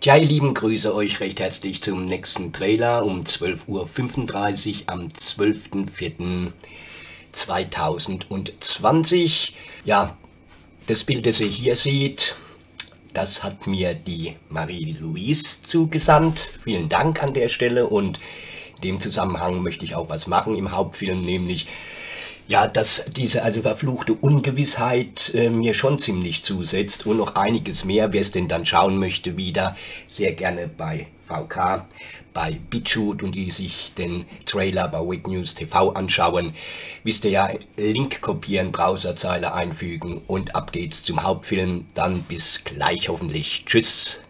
Tja, ihr Lieben, grüße euch recht herzlich zum nächsten Trailer um 12:35 Uhr am 12.04.2020. Ja, das Bild, das ihr hier seht, das hat mir die Marie-Louise zugesandt. Vielen Dank an der Stelle, und in dem Zusammenhang möchte ich auch was machen im Hauptfilm, nämlich ja, dass diese verfluchte Ungewissheit mir schon ziemlich zusetzt, und noch einiges mehr. Wer es denn dann schauen möchte, wieder sehr gerne bei VK, bei Bitchute, und die sich den Trailer bei Wakenews TV anschauen. Wisst ihr ja, Link kopieren, Browserzeile einfügen und ab geht's zum Hauptfilm. Dann bis gleich hoffentlich. Tschüss.